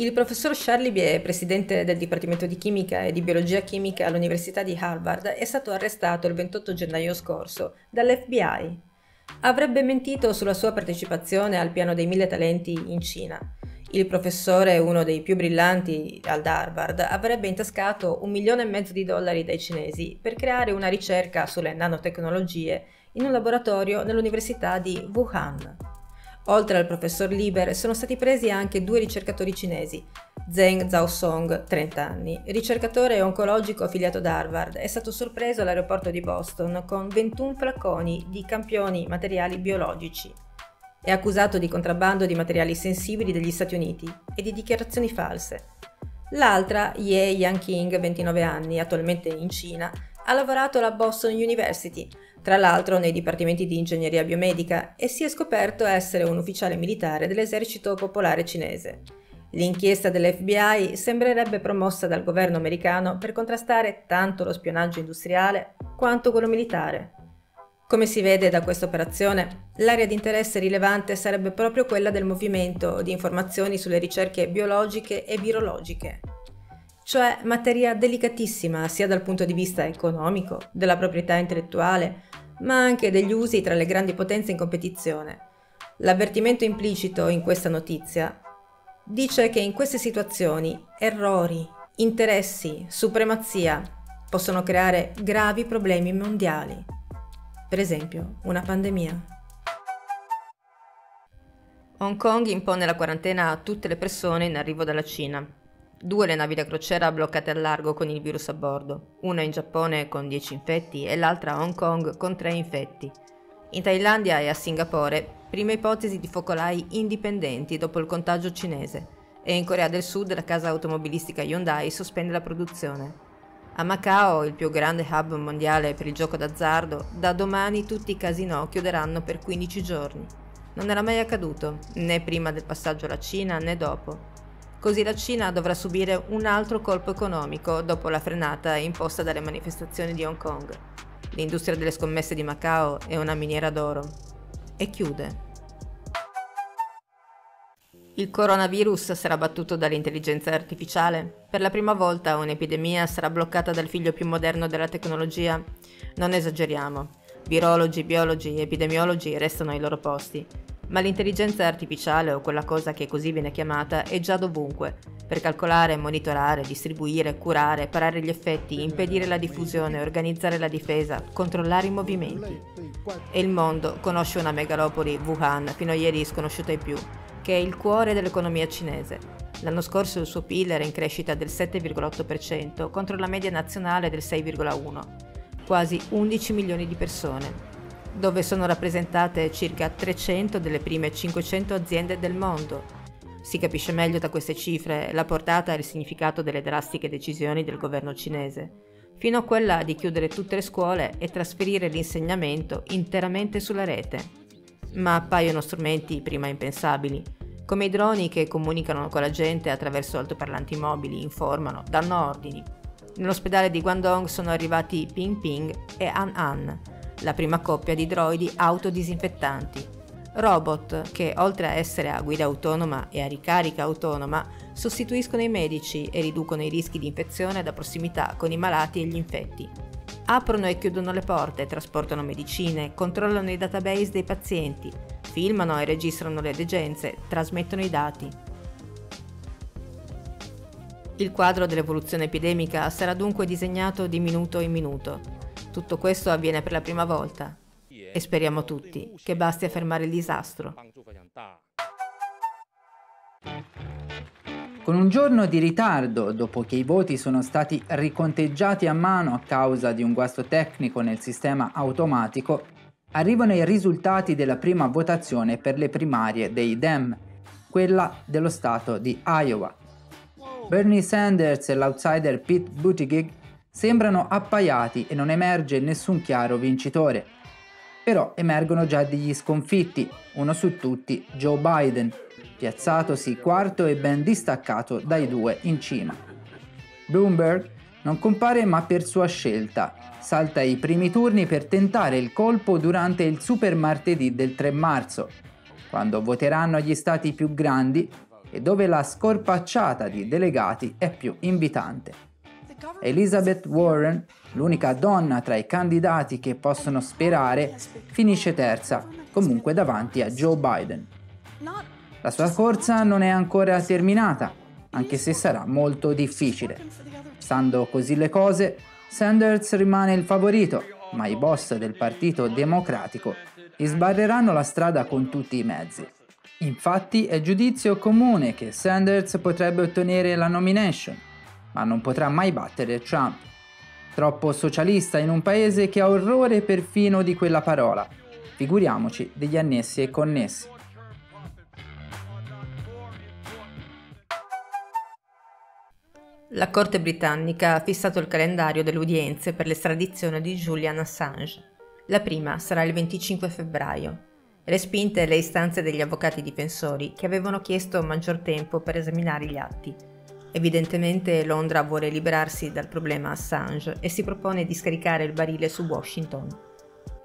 Il professor Charlie Bier, presidente del Dipartimento di Chimica e di Biologia Chimica all'Università di Harvard, è stato arrestato il 28 gennaio scorso dall'FBI. Avrebbe mentito sulla sua partecipazione al piano dei 1000 talenti in Cina. Il professore, uno dei più brillanti ad Harvard, avrebbe intascato $1,5 milioni dai cinesi per creare una ricerca sulle nanotecnologie in un laboratorio nell'Università di Wuhan. Oltre al professor Lieber, sono stati presi anche 2 ricercatori cinesi. Zheng Zhao Song, 30 anni, ricercatore oncologico affiliato ad Harvard, è stato sorpreso all'aeroporto di Boston con 21 flacconi di campioni materiali biologici. È accusato di contrabbando di materiali sensibili degli Stati Uniti e di dichiarazioni false. L'altra, Ye Yanqing, 29 anni, attualmente in Cina, ha lavorato alla Boston University, tra l'altro nei dipartimenti di ingegneria biomedica, e si è scoperto essere un ufficiale militare dell'esercito popolare cinese. L'inchiesta dell'FBI sembrerebbe promossa dal governo americano per contrastare tanto lo spionaggio industriale quanto quello militare. Come si vede da questa operazione, l'area di interesse rilevante sarebbe proprio quella del movimento di informazioni sulle ricerche biologiche e virologiche, cioè materia delicatissima sia dal punto di vista economico, della proprietà intellettuale, ma anche degli usi tra le grandi potenze in competizione. L'avvertimento implicito in questa notizia dice che in queste situazioni errori, interessi, supremazia possono creare gravi problemi mondiali, per esempio una pandemia. Hong Kong impone la quarantena a tutte le persone in arrivo dalla Cina. 2 le navi da crociera bloccate al largo con il virus a bordo, una in Giappone con 10 infetti e l'altra a Hong Kong con 3 infetti. In Thailandia e a Singapore, prime ipotesi di focolai indipendenti dopo il contagio cinese, e in Corea del Sud la casa automobilistica Hyundai sospende la produzione. A Macao, il più grande hub mondiale per il gioco d'azzardo, da domani tutti i casinò chiuderanno per 15 giorni. Non era mai accaduto, né prima del passaggio alla Cina né dopo. Così la Cina dovrà subire un altro colpo economico dopo la frenata imposta dalle manifestazioni di Hong Kong. L'industria delle scommesse di Macao è una miniera d'oro e chiude. Il coronavirus sarà battuto dall'intelligenza artificiale. Per la prima volta un'epidemia sarà bloccata dal figlio più moderno della tecnologia. Non esageriamo. Virologi, biologi, epidemiologi restano ai loro posti. Ma l'intelligenza artificiale, o quella cosa che così viene chiamata, è già dovunque, per calcolare, monitorare, distribuire, curare, parare gli effetti, impedire la diffusione, organizzare la difesa, controllare i movimenti. E il mondo conosce una megalopoli, Wuhan, fino a ieri sconosciuta ai più, che è il cuore dell'economia cinese. L'anno scorso il suo PIL era in crescita del 7,8% contro la media nazionale del 6,1%, quasi 11 milioni di persone, dove sono rappresentate circa 300 delle prime 500 aziende del mondo. Si capisce meglio da queste cifre la portata e il significato delle drastiche decisioni del governo cinese, fino a quella di chiudere tutte le scuole e trasferire l'insegnamento interamente sulla rete. Ma appaiono strumenti prima impensabili, come i droni che comunicano con la gente attraverso altoparlanti mobili, informano, danno ordini. Nell'ospedale di Guangdong sono arrivati Ping Ping e An An, la prima coppia di droidi autodisinfettanti, robot che oltre a essere a guida autonoma e a ricarica autonoma sostituiscono i medici e riducono i rischi di infezione da prossimità con i malati e gli infetti. Aprono e chiudono le porte, trasportano medicine, controllano i database dei pazienti, filmano e registrano le degenze, trasmettono i dati. Il quadro dell'evoluzione epidemica sarà dunque disegnato di minuto in minuto. Tutto questo avviene per la prima volta e speriamo tutti che basti a fermare il disastro. Con un giorno di ritardo, dopo che i voti sono stati riconteggiati a mano a causa di un guasto tecnico nel sistema automatico, arrivano i risultati della prima votazione per le primarie dei Dem, quella dello stato di Iowa. Bernie Sanders e l'outsider Pete Buttigieg sembrano appaiati e non emerge nessun chiaro vincitore. però emergono già degli sconfitti, uno su tutti Joe Biden, piazzatosi quarto e ben distaccato dai due in cima. Bloomberg non compare ma per sua scelta, salta i primi turni per tentare il colpo durante il super martedì del 3 marzo, quando voteranno gli stati più grandi e dove la scorpacciata di delegati è più invitante. Elizabeth Warren, l'unica donna tra i candidati che possono sperare, finisce terza, comunque davanti a Joe Biden. La sua corsa non è ancora terminata, anche se sarà molto difficile. Stando così le cose, Sanders rimane il favorito, ma i boss del Partito Democratico gli sbarreranno la strada con tutti i mezzi. Infatti è giudizio comune che Sanders potrebbe ottenere la nomination, ma non potrà mai battere Trump. Troppo socialista in un paese che ha orrore perfino di quella parola, figuriamoci degli annessi e connessi. La Corte britannica ha fissato il calendario delle udienze per l'estradizione di Julian Assange. La prima sarà il 25 febbraio. Respinte le istanze degli avvocati difensori che avevano chiesto maggior tempo per esaminare gli atti. Evidentemente Londra vuole liberarsi dal problema Assange e si propone di scaricare il barile su Washington,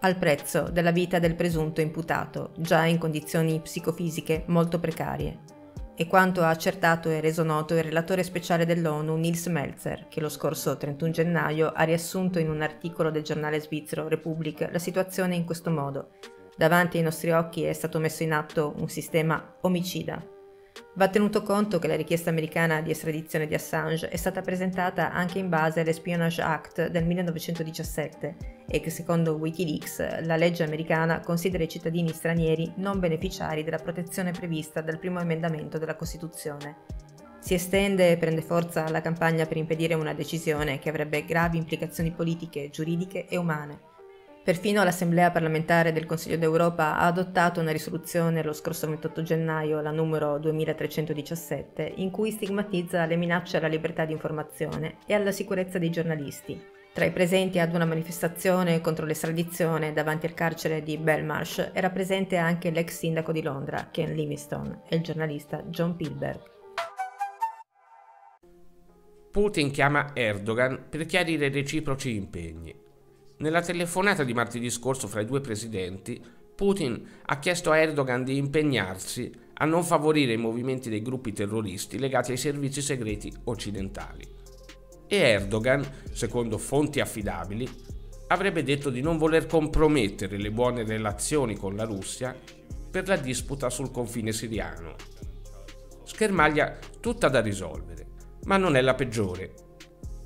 al prezzo della vita del presunto imputato, già in condizioni psicofisiche molto precarie. È quanto ha accertato e reso noto il relatore speciale dell'ONU Nils Melzer, che lo scorso 31 gennaio ha riassunto in un articolo del giornale svizzero Republic la situazione in questo modo: davanti ai nostri occhi è stato messo in atto un sistema omicida. Va tenuto conto che la richiesta americana di estradizione di Assange è stata presentata anche in base all'Espionage Act del 1917 e che, secondo WikiLeaks, la legge americana considera i cittadini stranieri non beneficiari della protezione prevista dal primo emendamento della Costituzione. Si estende e prende forza la campagna per impedire una decisione che avrebbe gravi implicazioni politiche, giuridiche e umane. Perfino l'Assemblea parlamentare del Consiglio d'Europa ha adottato una risoluzione lo scorso 28 gennaio, la numero 2317, in cui stigmatizza le minacce alla libertà di informazione e alla sicurezza dei giornalisti. Tra i presenti ad una manifestazione contro l'estradizione davanti al carcere di Belmarsh era presente anche l'ex sindaco di Londra, Ken Livingstone, e il giornalista John Pilger. Putin chiama Erdogan per chiarire reciproci impegni. Nella telefonata di martedì scorso fra i due presidenti, Putin ha chiesto a Erdogan di impegnarsi a non favorire i movimenti dei gruppi terroristi legati ai servizi segreti occidentali. E Erdogan, secondo fonti affidabili, avrebbe detto di non voler compromettere le buone relazioni con la Russia per la disputa sul confine siriano. Schermaglia tutta da risolvere, ma non è la peggiore.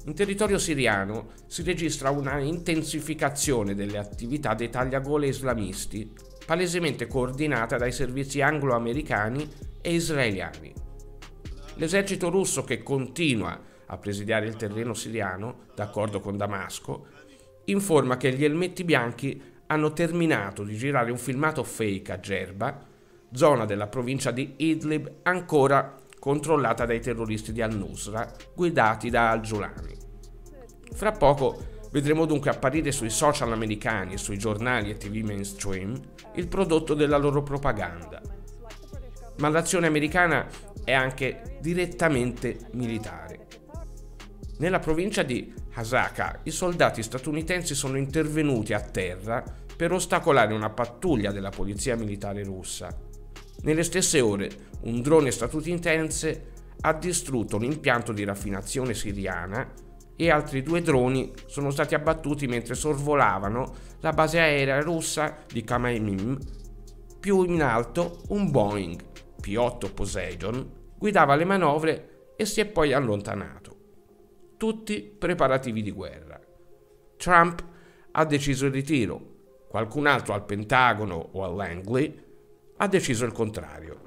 In territorio siriano si registra una intensificazione delle attività dei tagliagole islamisti, palesemente coordinata dai servizi anglo-americani e israeliani. L'esercito russo, che continua a presidiare il terreno siriano, d'accordo con Damasco, informa che gli elmetti bianchi hanno terminato di girare un filmato fake a Gerba, zona della provincia di Idlib ancora controllata dai terroristi di Al-Nusra, guidati da Al-Zulani. Fra poco vedremo dunque apparire sui social americani e sui giornali e TV mainstream il prodotto della loro propaganda. Ma l'azione americana è anche direttamente militare. Nella provincia di Hasaka i soldati statunitensi sono intervenuti a terra per ostacolare una pattuglia della polizia militare russa. Nelle stesse ore un drone statunitense ha distrutto un impianto di raffinazione siriana e altri due droni sono stati abbattuti mentre sorvolavano la base aerea russa di Kamaimim. Più in alto un Boeing P-8 Poseidon guidava le manovre e si è poi allontanato. Tutti preparativi di guerra. Trump ha deciso il ritiro, qualcun altro al Pentagono o all'Angley ha deciso il contrario.